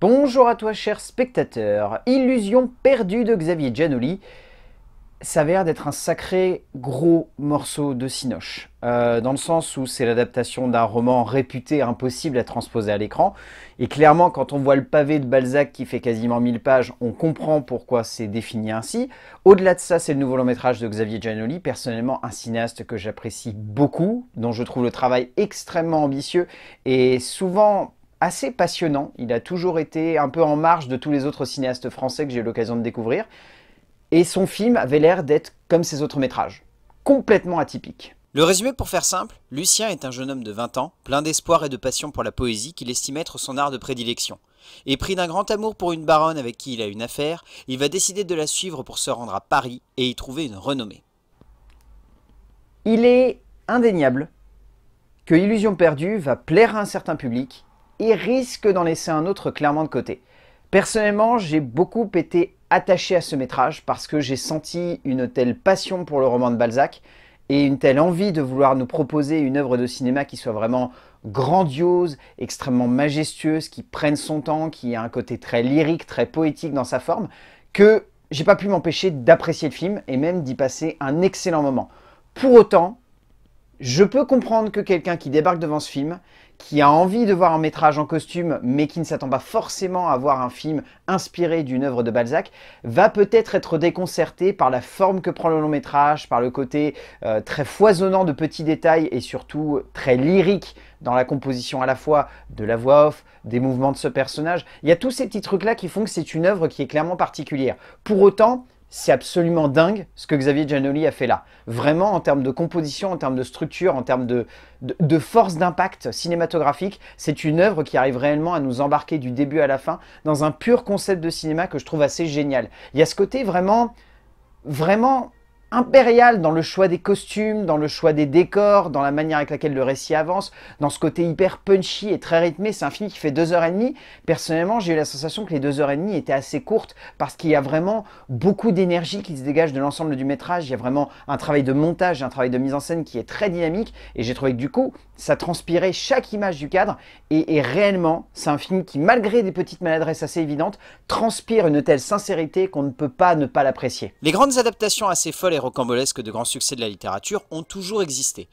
Bonjour à toi cher spectateur, Illusions perdues de Xavier Giannoli s'avère d'être un sacré gros morceau de cinoche, dans le sens où c'est l'adaptation d'un roman réputé impossible à transposer à l'écran, et clairement quand on voit le pavé de Balzac qui fait quasiment 1000 pages, on comprend pourquoi c'est défini ainsi. Au-delà de ça, c'est le nouveau long-métrage de Xavier Giannoli, personnellement un cinéaste que j'apprécie beaucoup, dont je trouve le travail extrêmement ambitieux et souvent assez passionnant. Il a toujours été un peu en marge de tous les autres cinéastes français que j'ai eu l'occasion de découvrir. Et son film avait l'air d'être, comme ses autres métrages, complètement atypique. Le résumé pour faire simple, Lucien est un jeune homme de 20 ans, plein d'espoir et de passion pour la poésie qu'il estime être son art de prédilection. Épris d'un grand amour pour une baronne avec qui il a une affaire, il va décider de la suivre pour se rendre à Paris et y trouver une renommée. Il est indéniable que Illusions perdues va plaire à un certain public et risque d'en laisser un autre clairement de côté. Personnellement, j'ai beaucoup été attaché à ce métrage parce que j'ai senti une telle passion pour le roman de Balzac et une telle envie de vouloir nous proposer une œuvre de cinéma qui soit vraiment grandiose, extrêmement majestueuse, qui prenne son temps, qui a un côté très lyrique, très poétique dans sa forme, que j'ai pas pu m'empêcher d'apprécier le film et même d'y passer un excellent moment. Pour autant, je peux comprendre que quelqu'un qui débarque devant ce film, qui a envie de voir un métrage en costume, mais qui ne s'attend pas forcément à voir un film inspiré d'une œuvre de Balzac, va peut-être être déconcerté par la forme que prend le long métrage, par le côté très foisonnant de petits détails et surtout très lyrique dans la composition à la fois de la voix off, des mouvements de ce personnage. Il y a tous ces petits trucs-là qui font que c'est une œuvre qui est clairement particulière. Pour autant, c'est absolument dingue ce que Xavier Giannoli a fait là. Vraiment, en termes de composition, en termes de structure, en termes de force d'impact cinématographique, c'est une œuvre qui arrive réellement à nous embarquer du début à la fin dans un pur concept de cinéma que je trouve assez génial. Il y a ce côté vraiment impérial dans le choix des costumes, dans le choix des décors, dans la manière avec laquelle le récit avance, dans ce côté hyper punchy et très rythmé. C'est un film qui fait 2h30. Personnellement, j'ai eu la sensation que les 2h30 étaient assez courtes parce qu'il y a vraiment beaucoup d'énergie qui se dégage de l'ensemble du métrage. Il y a vraiment un travail de montage, un travail de mise en scène qui est très dynamique et j'ai trouvé que du coup, ça transpirait chaque image du cadre et réellement, c'est un film qui, malgré des petites maladresses assez évidentes, transpire une telle sincérité qu'on ne peut pas ne pas l'apprécier. Les grandes adaptations assez folles rocambolesques de grands succès de la littérature ont toujours existé.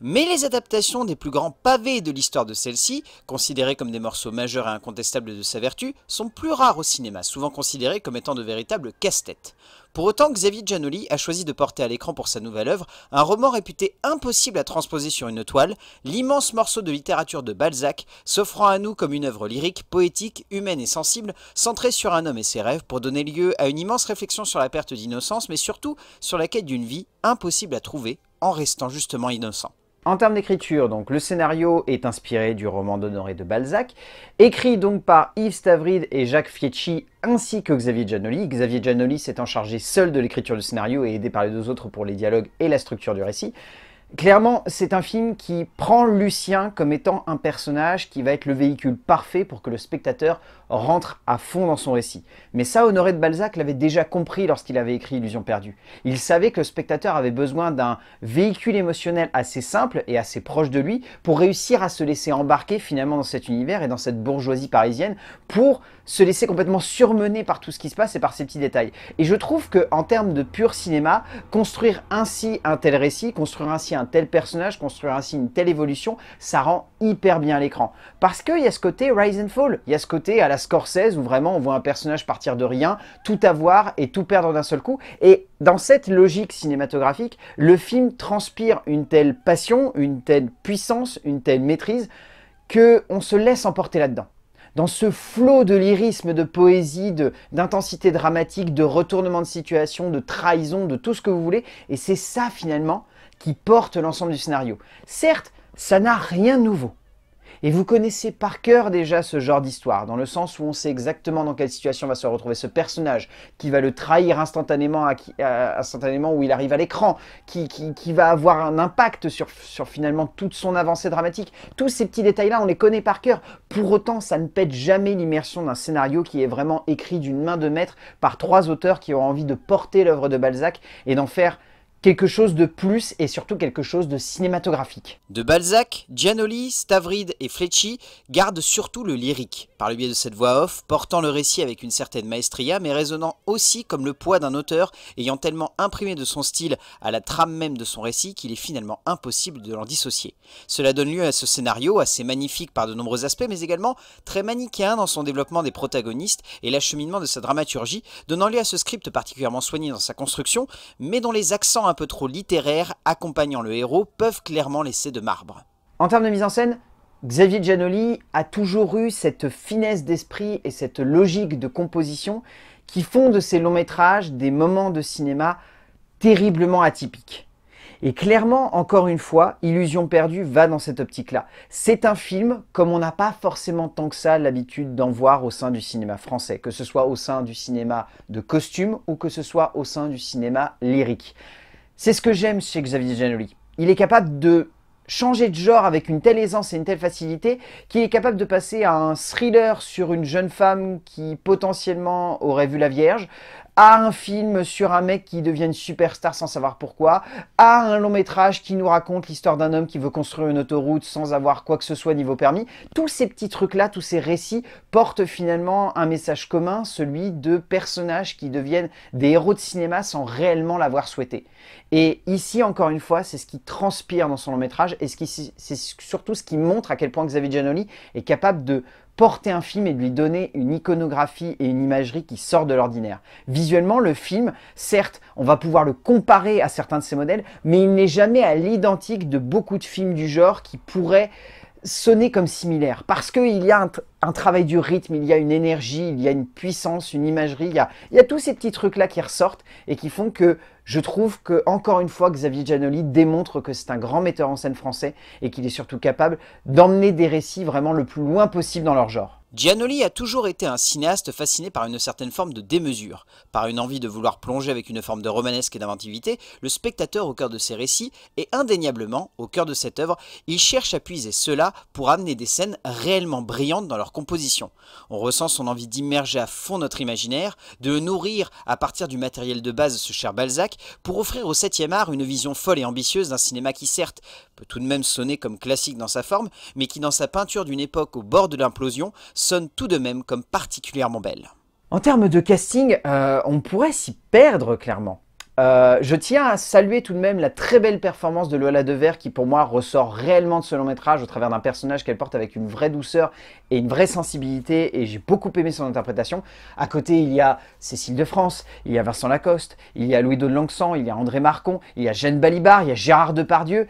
Mais les adaptations des plus grands pavés de l'histoire de celle-ci, considérées comme des morceaux majeurs et incontestables de sa vertu, sont plus rares au cinéma, souvent considérées comme étant de véritables casse-têtes. Pour autant, Xavier Giannoli a choisi de porter à l'écran pour sa nouvelle œuvre un roman réputé impossible à transposer sur une toile, l'immense morceau de littérature de Balzac, s'offrant à nous comme une œuvre lyrique, poétique, humaine et sensible, centrée sur un homme et ses rêves pour donner lieu à une immense réflexion sur la perte d'innocence, mais surtout sur la quête d'une vie impossible à trouver en restant justement innocent. En termes d'écriture, donc le scénario est inspiré du roman d'Honoré de Balzac, écrit donc par Yves Stavrid et Jacques Fietchi ainsi que Xavier Giannoli. Xavier Giannoli s'étant chargé seul de l'écriture du scénario et aidé par les deux autres pour les dialogues et la structure du récit. Clairement, c'est un film qui prend Lucien comme étant un personnage qui va être le véhicule parfait pour que le spectateur rentre à fond dans son récit. Mais ça, Honoré de Balzac l'avait déjà compris lorsqu'il avait écrit Illusions perdues. Il savait que le spectateur avait besoin d'un véhicule émotionnel assez simple et assez proche de lui pour réussir à se laisser embarquer finalement dans cet univers et dans cette bourgeoisie parisienne, pour se laisser complètement surmener par tout ce qui se passe et par ces petits détails. Et je trouve qu'en termes de pur cinéma, construire ainsi un tel récit, construire ainsi un tel personnage, construire ainsi une telle évolution, ça rend hyper bien l'écran. Parce qu'il y a ce côté rise and fall, il y a ce côté à la Scorsese où vraiment on voit un personnage partir de rien, tout avoir et tout perdre d'un seul coup. Et dans cette logique cinématographique, le film transpire une telle passion, une telle puissance, une telle maîtrise, qu'on se laisse emporter là-dedans. Dans ce flot de lyrisme, de poésie, d'intensité dramatique, de retournement de situation, de trahison, de tout ce que vous voulez. Et c'est ça finalement qui porte l'ensemble du scénario. Certes, ça n'a rien de nouveau. Et vous connaissez par cœur déjà ce genre d'histoire, dans le sens où on sait exactement dans quelle situation va se retrouver ce personnage, qui va le trahir instantanément, instantanément où il arrive à l'écran, qui va avoir un impact sur finalement toute son avancée dramatique. Tous ces petits détails-là, on les connaît par cœur. Pour autant, ça ne pète jamais l'immersion d'un scénario qui est vraiment écrit d'une main de maître par trois auteurs qui ont envie de porter l'œuvre de Balzac et d'en faire quelque chose de plus et surtout quelque chose de cinématographique. De Balzac, Giannoli, Stavrid et Fietchi gardent surtout le lyrique, par le biais de cette voix off, portant le récit avec une certaine maestria, mais résonnant aussi comme le poids d'un auteur ayant tellement imprimé de son style à la trame même de son récit qu'il est finalement impossible de l'en dissocier. Cela donne lieu à ce scénario, assez magnifique par de nombreux aspects, mais également très manichéen dans son développement des protagonistes et l'acheminement de sa dramaturgie, donnant lieu à ce script particulièrement soigné dans sa construction, mais dont les accents un peu trop littéraires accompagnant le héros peuvent clairement laisser de marbre. En termes de mise en scène, Xavier Giannoli a toujours eu cette finesse d'esprit et cette logique de composition qui font de ses longs métrages des moments de cinéma terriblement atypiques. Et clairement, encore une fois, Illusions perdues va dans cette optique-là. C'est un film comme on n'a pas forcément tant que ça l'habitude d'en voir au sein du cinéma français, que ce soit au sein du cinéma de costume ou que ce soit au sein du cinéma lyrique. C'est ce que j'aime chez Xavier Giannoli. Il est capable de changer de genre avec une telle aisance et une telle facilité qu'il est capable de passer à un thriller sur une jeune femme qui potentiellement aurait vu la Vierge, à un film sur un mec qui devient une superstar sans savoir pourquoi, à un long métrage qui nous raconte l'histoire d'un homme qui veut construire une autoroute sans avoir quoi que ce soit niveau permis. Tous ces petits trucs-là, tous ces récits portent finalement un message commun, celui de personnages qui deviennent des héros de cinéma sans réellement l'avoir souhaité. Et ici, encore une fois, c'est ce qui transpire dans son long métrage et c'est surtout ce qui montre à quel point Xavier Giannoli est capable de porter un film et de lui donner une iconographie et une imagerie qui sort de l'ordinaire. Visuellement, le film, certes, on va pouvoir le comparer à certains de ses modèles, mais il n'est jamais à l'identique de beaucoup de films du genre qui pourraient sonner comme similaires. Parce qu'il y a un travail du rythme, il y a une énergie, il y a une puissance, une imagerie, il y a tous ces petits trucs-là qui ressortent et qui font que je trouve que, encore une fois, Xavier Giannoli démontre que c'est un grand metteur en scène français et qu'il est surtout capable d'emmener des récits vraiment le plus loin possible dans leur genre. Giannoli a toujours été un cinéaste fasciné par une certaine forme de démesure, par une envie de vouloir plonger avec une forme de romanesque et d'inventivité le spectateur au cœur de ses récits, et indéniablement, au cœur de cette œuvre, il cherche à puiser cela pour amener des scènes réellement brillantes dans leur composition. On ressent son envie d'immerger à fond notre imaginaire, de nourrir à partir du matériel de base ce cher Balzac, pour offrir au 7e art une vision folle et ambitieuse d'un cinéma qui certes peut tout de même sonner comme classique dans sa forme, mais qui dans sa peinture d'une époque au bord de l'implosion, sonne tout de même comme particulièrement belle. En termes de casting, on pourrait s'y perdre clairement. Je tiens à saluer tout de même la très belle performance de Lola Devers qui pour moi ressort réellement de ce long métrage au travers d'un personnage qu'elle porte avec une vraie douceur et une vraie sensibilité et j'ai beaucoup aimé son interprétation. À côté il y a Cécile de France, il y a Vincent Lacoste, il y a Louis Do De Lenquesaing, il y a André Marcon, il y a Jeanne Balibar, il y a Gérard Depardieu.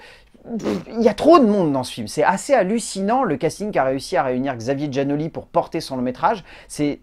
Il y a trop de monde dans ce film, c'est assez hallucinant le casting qu'a réussi à réunir Xavier Giannoli pour porter son long métrage, c'est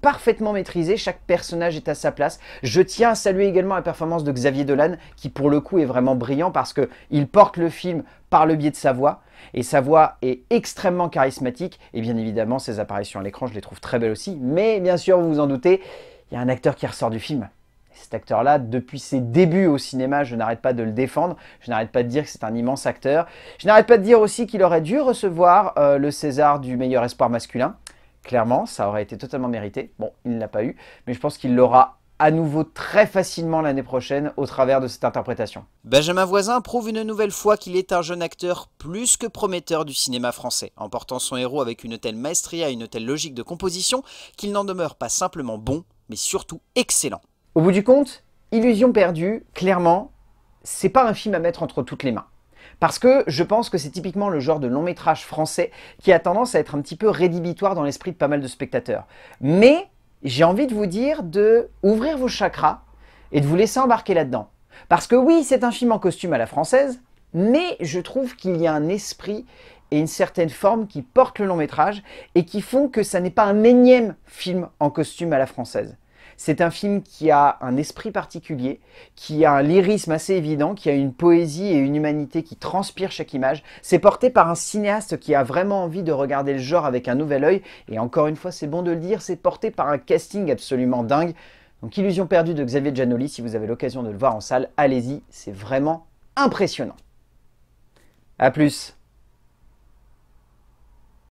parfaitement maîtrisé, chaque personnage est à sa place. Je tiens à saluer également la performance de Xavier Dolan qui pour le coup est vraiment brillant parce qu'il porte le film par le biais de sa voix et sa voix est extrêmement charismatique et bien évidemment ses apparitions à l'écran je les trouve très belles aussi, mais bien sûr vous vous en doutez, il y a un acteur qui ressort du film. Cet acteur-là, depuis ses débuts au cinéma, je n'arrête pas de le défendre, je n'arrête pas de dire que c'est un immense acteur, je n'arrête pas de dire aussi qu'il aurait dû recevoir le César du meilleur espoir masculin. Clairement, ça aurait été totalement mérité. Bon, il ne l'a pas eu, mais je pense qu'il l'aura à nouveau très facilement l'année prochaine au travers de cette interprétation. Benjamin Voisin prouve une nouvelle fois qu'il est un jeune acteur plus que prometteur du cinéma français, en portant son héros avec une telle maestria et une telle logique de composition qu'il n'en demeure pas simplement bon, mais surtout excellent. Au bout du compte, Illusions perdues, clairement, c'est pas un film à mettre entre toutes les mains. Parce que je pense que c'est typiquement le genre de long métrage français qui a tendance à être un petit peu rédhibitoire dans l'esprit de pas mal de spectateurs. Mais j'ai envie de vous dire d'ouvrir vos chakras et de vous laisser embarquer là-dedans. Parce que oui, c'est un film en costume à la française, mais je trouve qu'il y a un esprit et une certaine forme qui portent le long métrage et qui font que ça n'est pas un énième film en costume à la française. C'est un film qui a un esprit particulier, qui a un lyrisme assez évident, qui a une poésie et une humanité qui transpirent chaque image. C'est porté par un cinéaste qui a vraiment envie de regarder le genre avec un nouvel œil. Et encore une fois, c'est bon de le dire, c'est porté par un casting absolument dingue. Donc Illusions perdues de Xavier Giannoli, si vous avez l'occasion de le voir en salle, allez-y, c'est vraiment impressionnant. A plus.